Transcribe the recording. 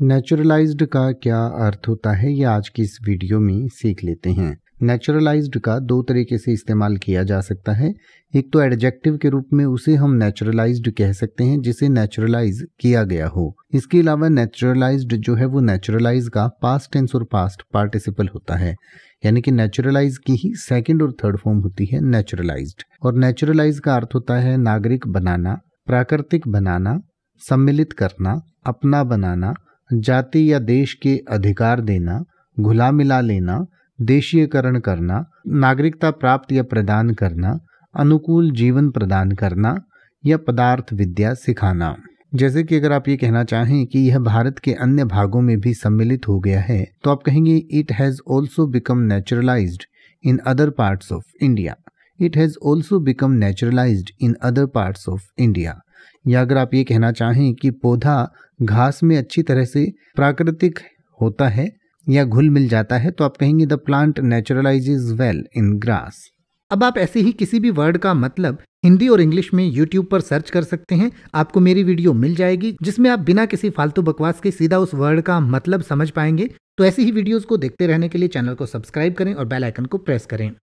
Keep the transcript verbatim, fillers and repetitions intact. Naturalised का क्या अर्थ होता है ये आज की इस वीडियो में सीख लेते हैं। नेचुरलाइज्ड का दो तरीके से इस्तेमाल किया जा सकता है। एक तो एडजेक्टिव के रूप में उसे हम नेचुरलाइज्ड कह सकते हैं जिसे नेचुरलाइज किया गया हो। इसके अलावा नेचुरलाइज्ड जो है वो नेचुरलाइज का पास्ट टेंस और पास्ट पार्टिसिपल होता है, यानी कि नेचुरलाइज की ही सेकंड और थर्ड फॉर्म होती है नेचुरलाइज्ड। और नेचुरलाइज का अर्थ होता है नागरिक बनाना, प्राकृतिक बनाना, सम्मिलित करना, अपना बनाना, जाति या देश के अधिकार देना, घुला मिला लेना, देशीयकरण करना, नागरिकता प्राप्त या प्रदान करना, अनुकूल जीवन प्रदान करना या पदार्थ विद्या सिखाना। जैसे कि अगर आप ये कहना चाहें कि यह भारत के अन्य भागों में भी सम्मिलित हो गया है तो आप कहेंगे it has also become naturalised in other parts of India. It has also become naturalised in other parts of India. या अगर आप ये कहना चाहें कि पौधा घास में अच्छी तरह से प्राकृतिक होता है या घुल मिल जाता है तो आप कहेंगे the plant नेचुरलाइजेज well in grass. अब आप ऐसे ही किसी भी वर्ड का मतलब हिंदी और इंग्लिश में YouTube पर सर्च कर सकते हैं, आपको मेरी वीडियो मिल जाएगी जिसमें आप बिना किसी फालतू बकवास के सीधा उस वर्ड का मतलब समझ पाएंगे। तो ऐसी ही वीडियोस को देखते रहने के लिए चैनल को सब्सक्राइब करें और बेल आइकन को प्रेस करें।